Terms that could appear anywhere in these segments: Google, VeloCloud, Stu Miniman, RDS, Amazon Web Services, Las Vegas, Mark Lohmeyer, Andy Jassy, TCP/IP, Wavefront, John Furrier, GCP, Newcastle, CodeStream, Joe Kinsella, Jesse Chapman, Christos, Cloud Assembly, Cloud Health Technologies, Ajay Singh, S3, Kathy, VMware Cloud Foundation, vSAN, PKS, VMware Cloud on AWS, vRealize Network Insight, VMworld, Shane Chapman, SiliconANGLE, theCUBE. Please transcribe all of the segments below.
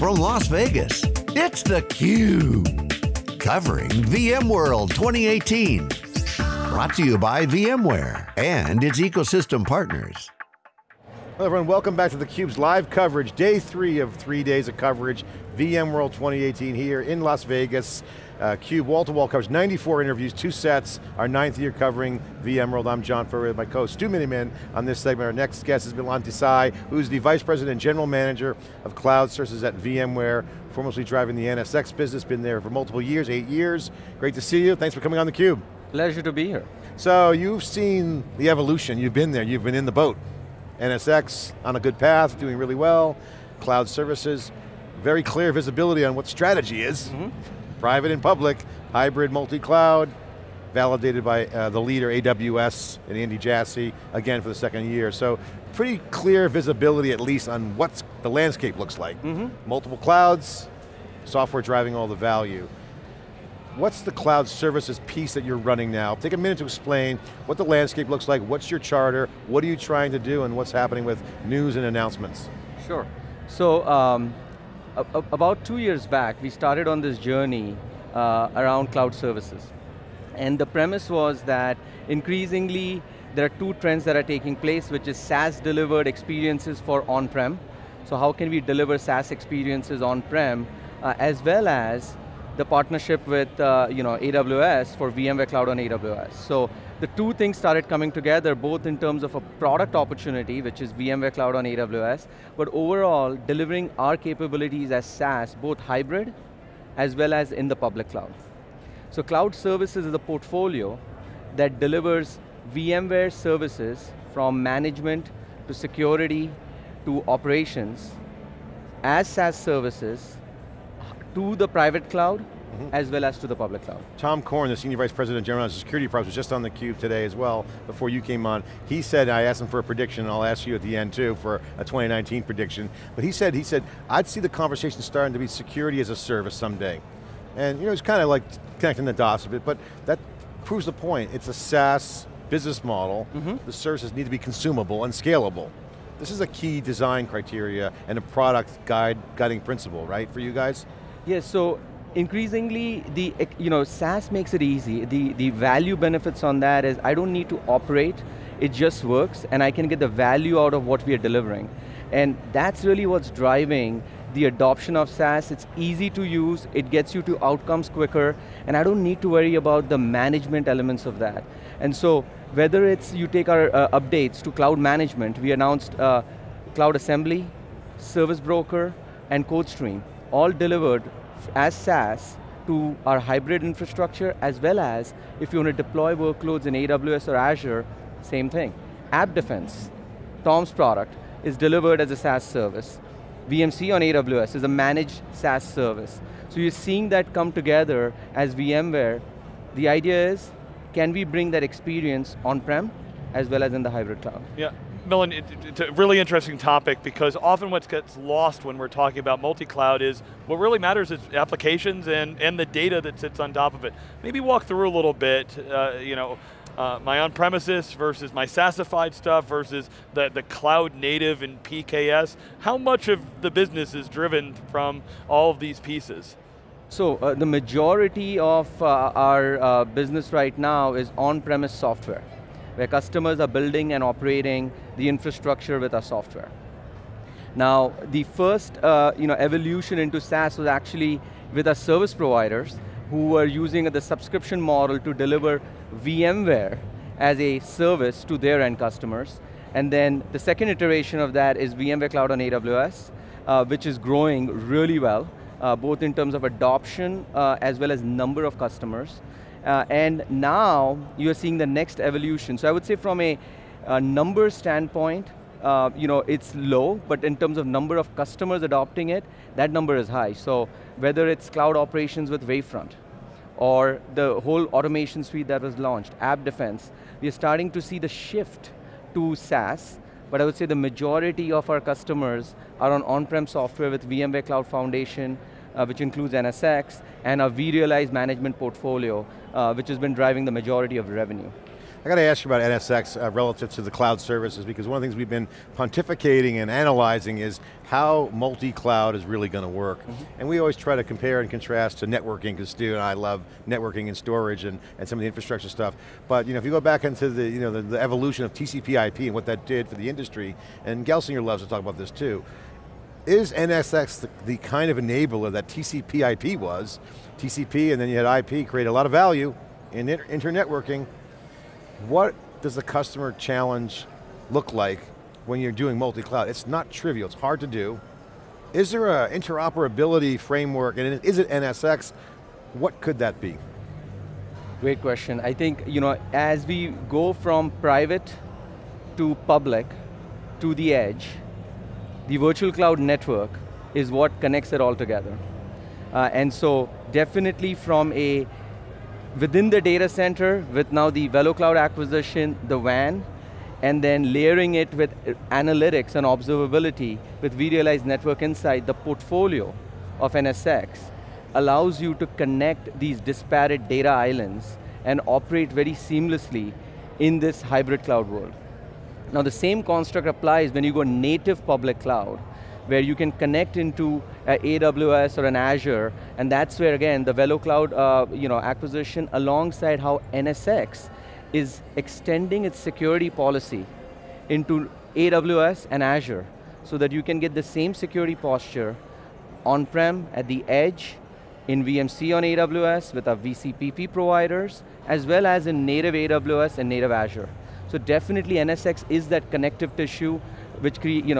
from Las Vegas, it's theCUBE, covering VMworld 2018. Brought to you by VMware and its ecosystem partners. Hello everyone, welcome back to theCUBE's live coverage, day 3 of 3 days of coverage, VMworld 2018 here in Las Vegas. CUBE wall-to-wall coverage, 94 interviews, 2 sets, our 9th year covering VMworld. I'm John Furrier, my co-host Stu Miniman on this segment. Our next guest is Milin Desai, who's the Vice President and General Manager of Cloud Services at VMware, formerly driving the NSX business, been there for multiple years, 8 years. Great to see you, thanks for coming on theCUBE. Pleasure to be here. So you've seen the evolution, you've been there, you've been in the boat. NSX on a good path, doing really well, cloud services, very clear visibility on what strategy is. Mm-hmm. Private and public, hybrid multi-cloud, validated by the leader, AWS, and Andy Jassy, again for the 2nd year. So, pretty clear visibility at least on what the landscape looks like. Mm-hmm. Multiple clouds, software driving all the value. What's the cloud services piece that you're running now? Take a minute to explain what the landscape looks like, what's your charter, what are you trying to do, and what's happening with news and announcements? Sure, so, about 2 years back, we started on this journey around cloud services. And the premise was that increasingly, there are 2 trends that are taking place, which is SaaS-delivered experiences for on-prem. So how can we deliver SaaS experiences on-prem, as well as the partnership with AWS for VMware Cloud on AWS. So the 2 things started coming together, both in terms of a product opportunity, which is VMware Cloud on AWS, but overall, delivering our capabilities as SaaS, both hybrid, as well as in the public cloud. So cloud services is a portfolio that delivers VMware services from management, to security, to operations, as SaaS services, to the private cloud, as well as to the public cloud. Tom Corn, the Senior Vice President General of Security Products, was just on theCUBE today as well, before you came on. He said, I asked him for a prediction, and I'll ask you at the end too, for a 2019 prediction. But he said, I'd see the conversation starting to be security as a service someday. And you know, it's kind of like connecting the dots a bit, but that proves the point. It's a SaaS business model. Mm-hmm. The services need to be consumable and scalable. This is a key design criteria and a product guiding principle, right, for you guys? Yes, so increasingly, SaaS makes it easy. The value benefits on that is I don't need to operate, it just works, and I can get the value out of what we are delivering. And that's really what's driving the adoption of SaaS. It's easy to use, it gets you to outcomes quicker, and I don't need to worry about the management elements of that. And so, whether it's you take our updates to cloud management, we announced Cloud Assembly, Service Broker, and CodeStream, all delivered as SaaS to our hybrid infrastructure, as well as if you want to deploy workloads in AWS or Azure, same thing. App Defense, Tom's product, is delivered as a SaaS service. VMC on AWS is a managed SaaS service. So you're seeing that come together as VMware. The idea is, can we bring that experience on-prem, as well as in the hybrid cloud? Yeah. Milin, it's a really interesting topic because often what gets lost when we're talking about multi-cloud is what really matters is applications and the data that sits on top of it. Maybe walk through a little bit, my on-premises versus my SaaSified stuff versus the cloud native and PKS. How much of the business is driven from all of these pieces? So the majority of our business right now is on-premise software, where customers are building and operating the infrastructure with our software. Now, the first evolution into SaaS was actually with our service providers who were using the subscription model to deliver VMware as a service to their end customers. And then the 2nd iteration of that is VMware Cloud on AWS, which is growing really well, both in terms of adoption as well as number of customers. And now, you're seeing the next evolution. So I would say from a number standpoint, it's low, but in terms of number of customers adopting it, that number is high. So whether it's cloud operations with Wavefront, or the whole automation suite that was launched, App Defense, we're starting to see the shift to SaaS, but I would say the majority of our customers are on on-prem software with VMware Cloud Foundation, which includes NSX, and our vRealize management portfolio, which has been driving the majority of revenue. I got to ask you about NSX relative to the cloud services, because one of the things we've been pontificating and analyzing is how multi-cloud is really going to work. And we always try to compare and contrast to networking, because Stu and I love networking and storage and some of the infrastructure stuff. But you know, if you go back into the evolution of TCP/IP and what that did for the industry, and Gelsinger loves to talk about this too, is NSX the kind of enabler that TCP/IP was? TCP and then you had IP create a lot of value in internetworking. What does the customer challenge look like when you're doing multi-cloud? It's not trivial, it's hard to do. Is there an interoperability framework, and is it NSX? What could that be? Great question. I think, you know, as we go from private to public to the edge, the virtual cloud network is what connects it all together. And so definitely from a, within the data center, with now the VeloCloud acquisition, the WAN, and then layering it with analytics and observability with vRealize Network Insight, the portfolio of NSX allows you to connect these disparate data islands and operate very seamlessly in this hybrid cloud world. Now the same construct applies when you go native public cloud, where you can connect into an AWS or an Azure, and that's where again, the VeloCloud acquisition, alongside how NSX is extending its security policy into AWS and Azure, so that you can get the same security posture on-prem, at the edge, in VMC on AWS with our VCPP providers, as well as in native AWS and native Azure. So definitely NSX is that connective tissue which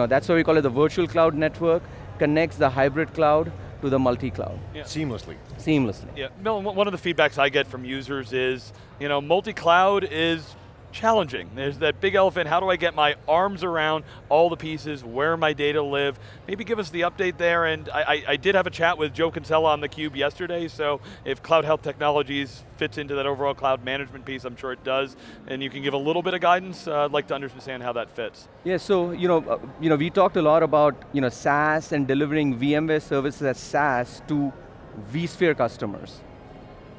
that's why we call it the virtual cloud network, connects the hybrid cloud to the multi-cloud. Yeah. Seamlessly. Seamlessly. Yeah, Milin, one of the feedbacks I get from users is, you know, multi-cloud is challenging. There's that big elephant, how do I get my arms around all the pieces, where my data live? Maybe give us the update there, and I did have a chat with Joe Kinsella on theCUBE yesterday, so if Cloud Health Technologies fits into that overall cloud management piece, I'm sure it does, and you can give a little bit of guidance, I'd like to understand how that fits. Yeah, so we talked a lot about SaaS and delivering VMware services as SaaS to vSphere customers.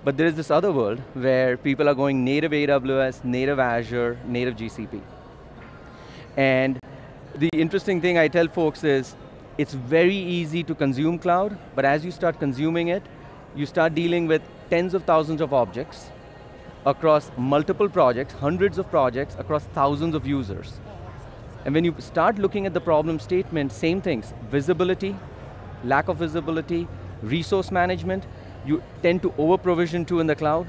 But there is this other world where people are going native AWS, native Azure, native GCP. And the interesting thing I tell folks is, it's very easy to consume cloud, but as you start consuming it, you start dealing with tens of thousands of objects across multiple projects, hundreds of projects across thousands of users. And when you start looking at the problem statement, same things, visibility, lack of visibility, resource management, you tend to over-provision too in the cloud,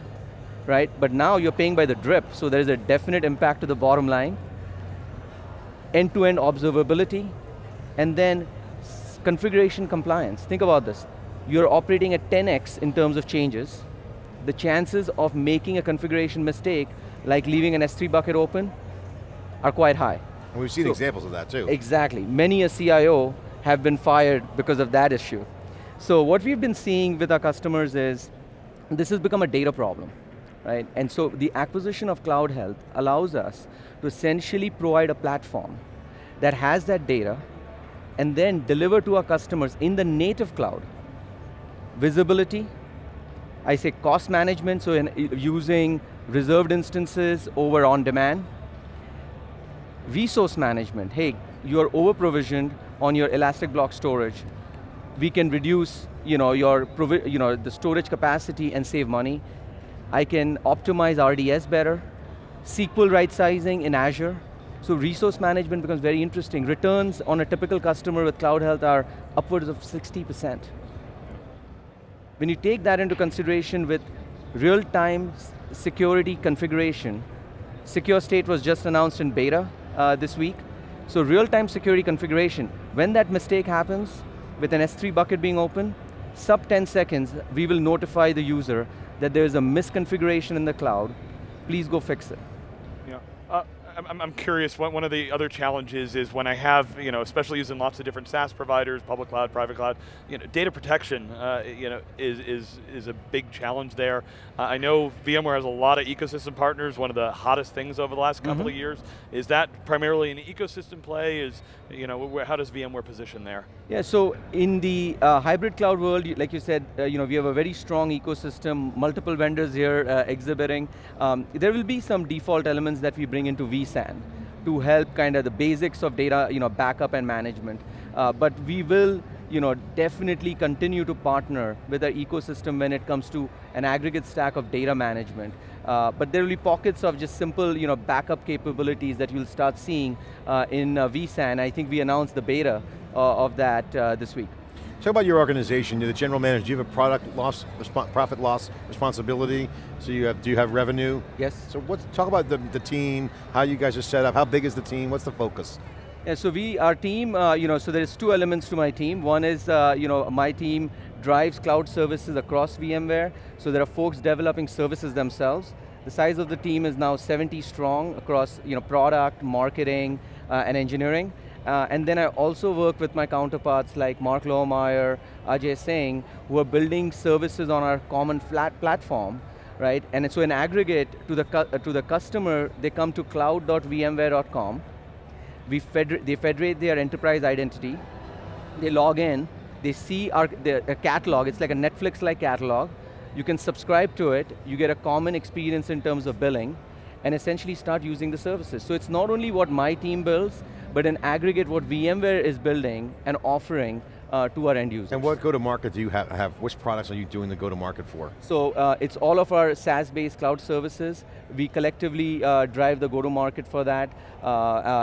right? But now you're paying by the drip, so there's a definite impact to the bottom line. End-to-end observability, and then configuration compliance. Think about this. You're operating at 10x in terms of changes. The chances of making a configuration mistake, like leaving an S3 bucket open, are quite high. And we've seen examples of that too. Exactly, many a CIO have been fired because of that issue. So what we've been seeing with our customers is, this has become a data problem, right? And so the acquisition of Cloud Health allows us to essentially provide a platform that has that data and then deliver to our customers in the native cloud, visibility, I say cost management, so in using reserved instances over on-demand, resource management, hey, you're over-provisioned on your elastic block storage, we can reduce the storage capacity and save money. I can optimize RDS better, SQL right sizing in Azure. So resource management becomes very interesting. Returns on a typical customer with Cloud Health are upwards of 60%. When you take that into consideration with real-time security configuration, Secure State was just announced in beta this week. So real-time security configuration, when that mistake happens, with an S3 bucket being open, sub 10 seconds, we will notify the user that there is a misconfiguration in the cloud. Please go fix it. Yeah. I'm curious, one of the other challenges is when I have, you know, especially using lots of different SaaS providers, public cloud, private cloud, you know, data protection, you know, is a big challenge there. I know VMware has a lot of ecosystem partners. One of the hottest things over the last couple of years. Is that primarily an ecosystem play? Is, you know, how does VMware position there? Yeah, so in the hybrid cloud world, like you said, you know, we have a very strong ecosystem, multiple vendors here exhibiting. There will be some default elements that we bring into vSAN to help kind of the basics of data, you know, backup and management. But we will, you know, definitely continue to partner with our ecosystem when it comes to an aggregate stack of data management. But there will be pockets of just simple, you know, backup capabilities that you'll start seeing in vSAN. I think we announced the beta of that this week. Talk about your organization. You're the general manager. Do you have a product loss, profit loss responsibility? So you have, do you have revenue? Yes. So what, talk about the team, how you guys are set up, how big is the team, what's the focus? Yeah, so we, our team, you know, so there's two elements to my team. One is, you know, my team drives cloud services across VMware. So there are folks developing services themselves. The size of the team is now 70 strong across, you know, product, marketing, and engineering. And then I also work with my counterparts like Mark Lohmeyer, Ajay Singh, who are building services on our common flat platform, right? And so in aggregate, to the customer, they come to cloud.vmware.com. They federate their enterprise identity. They log in, they see their catalog. It's like a Netflix-like catalog. You can subscribe to it. You get a common experience in terms of billing and essentially start using the services. So it's not only what my team builds, but in aggregate, what VMware is building and offering to our end users. And what go-to-market do you have? Which products are you doing the go-to-market for? So it's all of our SaaS-based cloud services. We collectively drive the go-to-market for that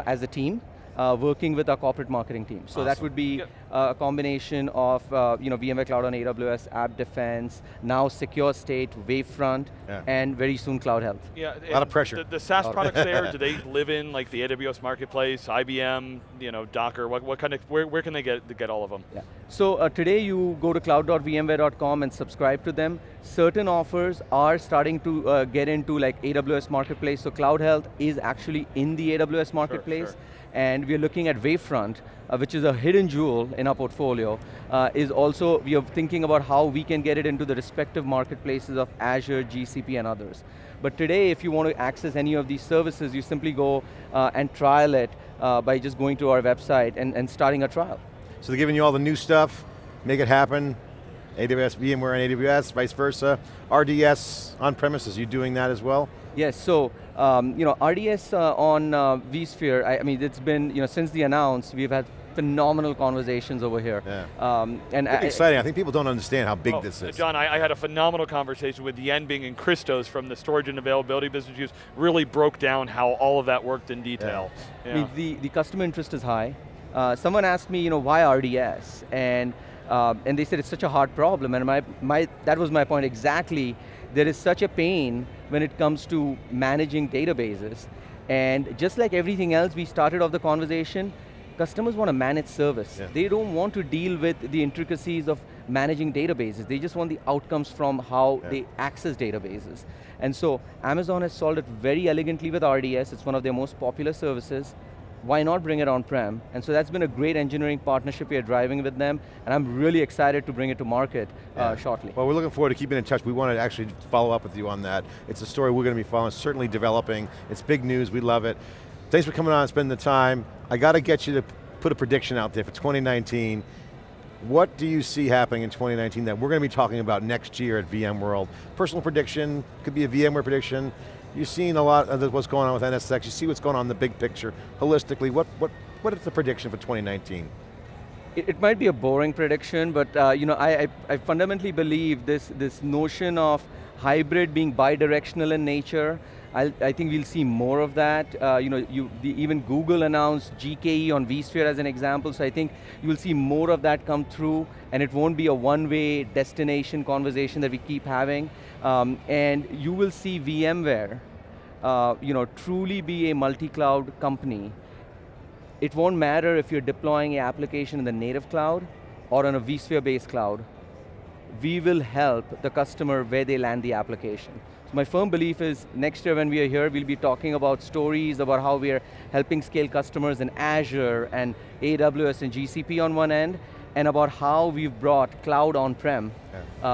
as a team, working with our corporate marketing team. So that would be a combination of you know, VMware Cloud on AWS, App Defense, now Secure State, Wavefront, and very soon Cloud Health. Yeah, a lot of pressure. The SaaS products there, do they live in like the AWS marketplace, IBM, you know, Docker? What kind of where can they get all of them? Yeah. So today you go to cloud.vmware.com and subscribe to them. Certain offers are starting to get into like AWS marketplace. So Cloud Health is actually in the AWS marketplace, and we're looking at Wavefront, which is a hidden jewel in our portfolio, is also, we are thinking about how we can get it into the respective marketplaces of Azure, GCP, and others. But today, if you want to access any of these services, you simply go and trial it by just going to our website and starting a trial. So they're giving you all the new stuff, make it happen, AWS, VMware and AWS, vice versa. RDS on-premises, you doing that as well? Yes, so you know, RDS on vSphere, I mean, it's been, you know, since the announce, we've had phenomenal conversations over here. Yeah. And it's exciting, I think people don't understand how big this is. John, I had a phenomenal conversation with Yen Bing and Christos from the storage and availability business use, really broke down how all of that worked in detail. Yeah. Yeah. I mean, the customer interest is high. Someone asked me, you know, why RDS? And they said it's such a hard problem, and that was my point exactly. There is such a pain when it comes to managing databases, and just like everything else we started off the conversation, customers want to manage service. Yeah. They don't want to deal with the intricacies of managing databases. They just want the outcomes from how they access databases. And so Amazon has solved it very elegantly with RDS. It's one of their most popular services. Why not bring it on-prem? And so that's been a great engineering partnership we are driving with them, and I'm really excited to bring it to market shortly. Well, we're looking forward to keeping in touch. We want to actually follow up with you on that. It's a story we're going to be following, certainly developing. It's big news, we love it. Thanks for coming on and spending the time. I got to get you to put a prediction out there for 2019. What do you see happening in 2019 that we're going to be talking about next year at VMworld? Personal prediction, could be a VMware prediction. You've seen a lot of what's going on with NSX, you see what's going on in the big picture. Holistically, what is the prediction for 2019? It might be a boring prediction, but you know, I fundamentally believe this notion of hybrid being bi-directional in nature. I think we'll see more of that. You know, even Google announced GKE on vSphere as an example, so I think you'll see more of that come through, and it won't be a one-way destination conversation that we keep having. And you will see VMware, you know, truly be a multi-cloud company. It won't matter if you're deploying an application in the native cloud or on a vSphere-based cloud. We will help the customer where they land the application. my firm belief is next year when we are here, we'll be talking about stories about how we are helping scale customers in Azure and AWS and GCP on one end, and about how we've brought cloud on-prem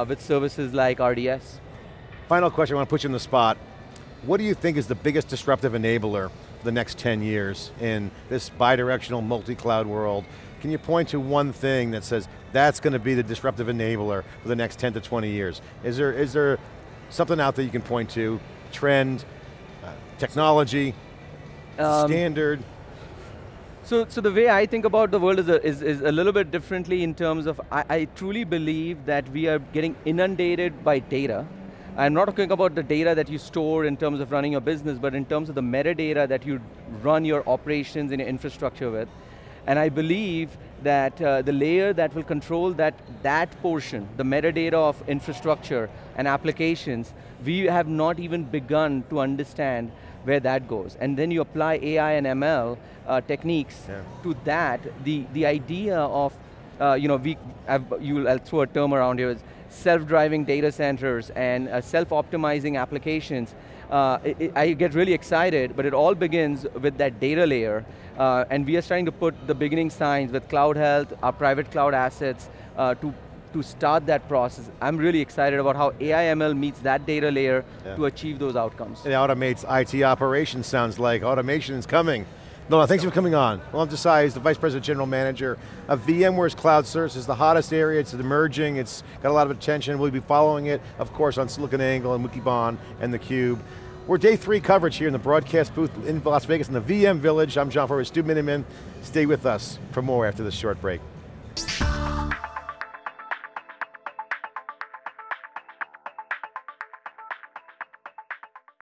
with services like RDS. Final question, I want to put you on the spot. What do you think is the biggest disruptive enabler for the next 10 years in this bi-directional multi-cloud world? Can you point to one thing that says, that's going to be the disruptive enabler for the next 10 to 20 years? Is there something out there you can point to? Trend, technology, standard? So the way I think about the world is a little bit differently in terms of, I truly believe that we are getting inundated by data. I'm not talking about the data that you store in terms of running your business, but in terms of the metadata that you run your operations and your infrastructure with. And I believe that the layer that will control that portion, the metadata of infrastructure and applications, we have not even begun to understand where that goes. And then you apply AI and ML techniques to that. The idea of, I'll throw a term around here, is self-driving data centers and self-optimizing applications. I get really excited, but it all begins with that data layer. And we are starting to put the beginning signs with Cloud Health, our private cloud assets, to start that process. I'm really excited about how AI/ML meets that data layer to achieve those outcomes. It automates IT operations, sounds like. Automation is coming. No, thanks for coming on. Milin Desai is the Vice President General Manager of VMware's Cloud Services, the hottest area, it's emerging, it's got a lot of attention, we'll be following it, of course, on SiliconANGLE and Wikibon and theCUBE. We're day three coverage here in the broadcast booth in Las Vegas in the VM Village. I'm John Furrier, Stu Miniman. Stay with us for more after this short break.